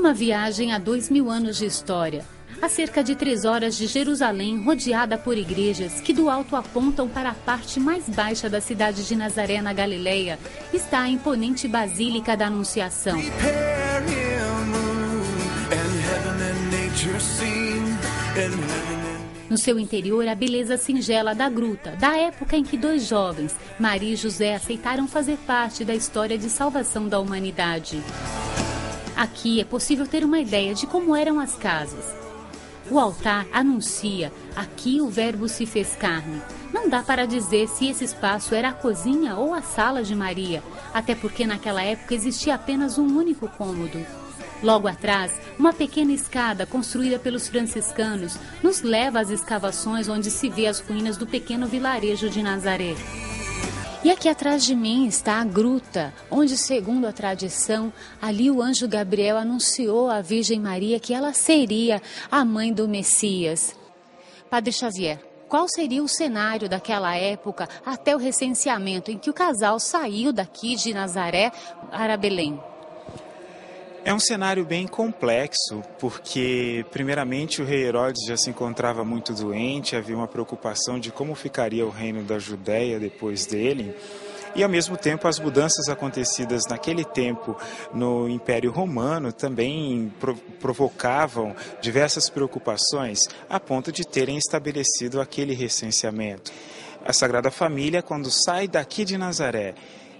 Uma viagem a 2000 anos de história, a cerca de 3 horas de Jerusalém, rodeada por igrejas que do alto apontam para a parte mais baixa da cidade de Nazaré, na Galileia, está a imponente Basílica da Anunciação. No seu interior, a beleza singela da gruta, da época em que 2 jovens, Maria e José, aceitaram fazer parte da história de salvação da humanidade. Aqui é possível ter uma ideia de como eram as casas. O altar anuncia, aqui o verbo se fez carne. Não dá para dizer se esse espaço era a cozinha ou a sala de Maria, até porque naquela época existia apenas um único cômodo. Logo atrás, uma pequena escada construída pelos franciscanos nos leva às escavações onde se vê as ruínas do pequeno vilarejo de Nazaré. E aqui atrás de mim está a gruta, onde, segundo a tradição, ali o anjo Gabriel anunciou à Virgem Maria que ela seria a mãe do Messias. Padre Xavier, qual seria o cenário daquela época até o recenseamento em que o casal saiu daqui de Nazaré para Belém? É um cenário bem complexo, porque primeiramente o rei Herodes já se encontrava muito doente, havia uma preocupação de como ficaria o reino da Judeia depois dele, e ao mesmo tempo as mudanças acontecidas naquele tempo no Império Romano também provocavam diversas preocupações a ponto de terem estabelecido aquele recenseamento. A Sagrada Família, quando sai daqui de Nazaré,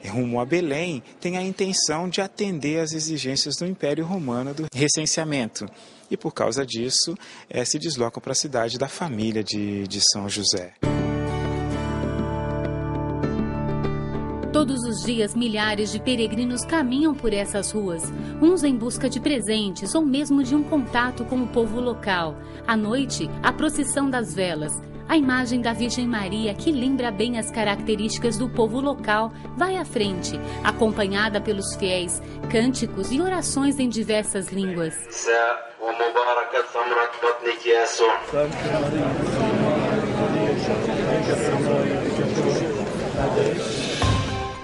rumo a Belém, tem a intenção de atender às exigências do Império Romano do recenseamento. E por causa disso, se deslocam para a cidade da família de São José. Todos os dias, milhares de peregrinos caminham por essas ruas, uns em busca de presentes ou mesmo de um contato com o povo local. À noite, a procissão das velas. A imagem da Virgem Maria, que lembra bem as características do povo local, vai à frente, acompanhada pelos fiéis, cânticos e orações em diversas línguas.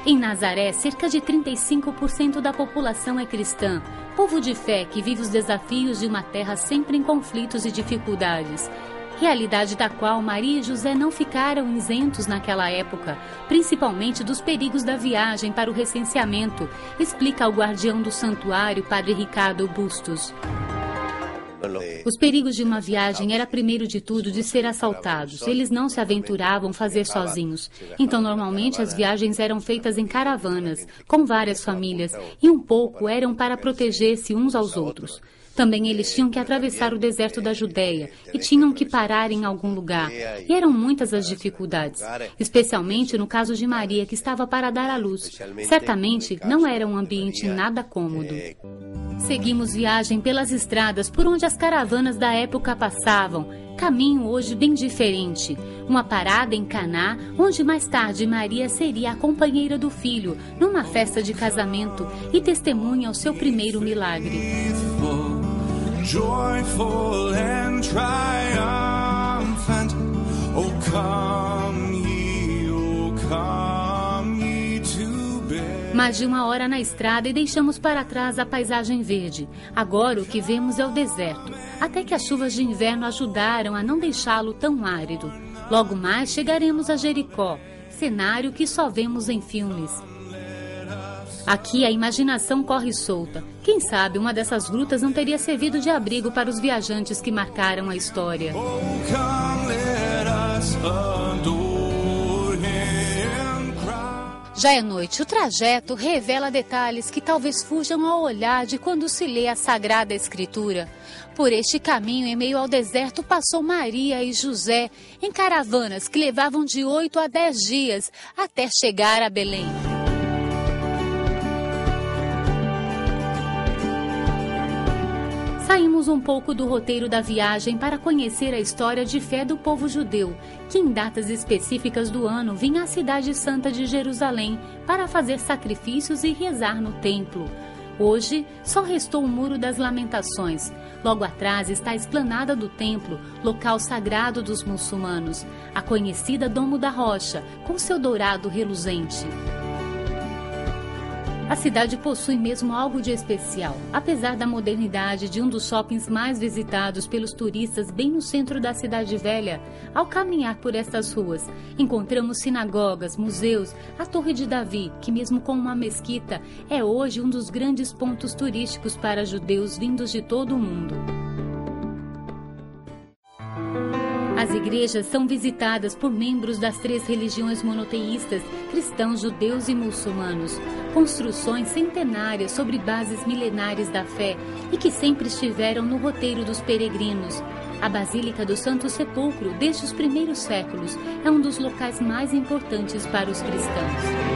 Em Nazaré, cerca de 35% da população é cristã, povo de fé que vive os desafios de uma terra sempre em conflitos e dificuldades. Realidade da qual Maria e José não ficaram isentos naquela época, principalmente dos perigos da viagem para o recenseamento, explica o guardião do santuário, Padre Ricardo Bustos. Os perigos de uma viagem era primeiro de tudo de ser assaltados. Eles não se aventuravam a fazer sozinhos. Então, normalmente, as viagens eram feitas em caravanas, com várias famílias, e um pouco eram para proteger-se uns aos outros. Também eles tinham que atravessar o deserto da Judeia e tinham que parar em algum lugar. E eram muitas as dificuldades, especialmente no caso de Maria, que estava para dar à luz. Certamente não era um ambiente nada cômodo. Seguimos viagem pelas estradas por onde as caravanas da época passavam. Caminho hoje bem diferente. Uma parada em Caná, onde mais tarde Maria seria a companheira do filho, numa festa de casamento, e testemunha o seu primeiro milagre. Joyful and triumphant, O come ye to Bethlehem. Mais de 1 hora na estrada e deixamos para trás a paisagem verde. Agora o que vemos é o deserto, até que as chuvas de inverno ajudaram a não deixá-lo tão árido. Logo mais chegaremos a Jericó, cenário que só vemos em filmes. Aqui a imaginação corre solta. Quem sabe uma dessas grutas não teria servido de abrigo para os viajantes que marcaram a história. Já é noite. O trajeto revela detalhes que talvez fujam ao olhar de quando se lê a Sagrada Escritura. Por este caminho, em meio ao deserto, passou Maria e José em caravanas que levavam de 8 a 10 dias até chegar a Belém. Saímos um pouco do roteiro da viagem para conhecer a história de fé do povo judeu, que em datas específicas do ano vinha à Cidade Santa de Jerusalém para fazer sacrifícios e rezar no templo. Hoje, só restou o Muro das Lamentações. Logo atrás está a esplanada do templo, local sagrado dos muçulmanos, a conhecida Domo da Rocha, com seu dourado reluzente. A cidade possui mesmo algo de especial. Apesar da modernidade de um dos shoppings mais visitados pelos turistas bem no centro da Cidade Velha, ao caminhar por estas ruas, encontramos sinagogas, museus, a Torre de Davi, que mesmo com uma mesquita, é hoje um dos grandes pontos turísticos para judeus vindos de todo o mundo. As igrejas são visitadas por membros das três religiões monoteístas, cristãos, judeus e muçulmanos. Construções centenárias sobre bases milenares da fé e que sempre estiveram no roteiro dos peregrinos. A Basílica do Santo Sepulcro, desde os primeiros séculos, é um dos locais mais importantes para os cristãos.